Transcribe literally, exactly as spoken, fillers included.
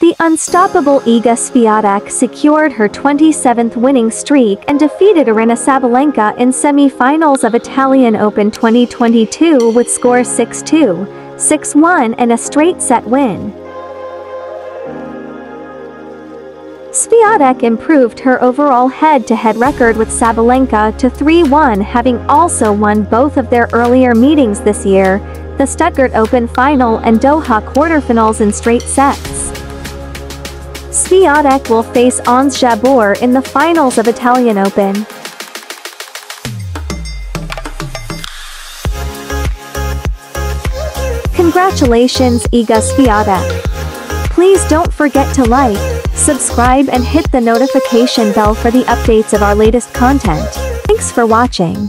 The unstoppable Iga Swiatek secured her twenty-seventh winning streak and defeated Aryna Sabalenka in semi-finals of Italian Open twenty twenty-two with scores six two, six one and a straight-set win. Swiatek improved her overall head-to-head record with Sabalenka to three one, having also won both of their earlier meetings this year, the Stuttgart Open final and Doha quarterfinals in straight sets. Swiatek will face Ons Jabeur in the finals of Italian Open. Congratulations, Iga Swiatek. Please don't forget to like, subscribe and hit the notification bell for the updates of our latest content. Thanks for watching.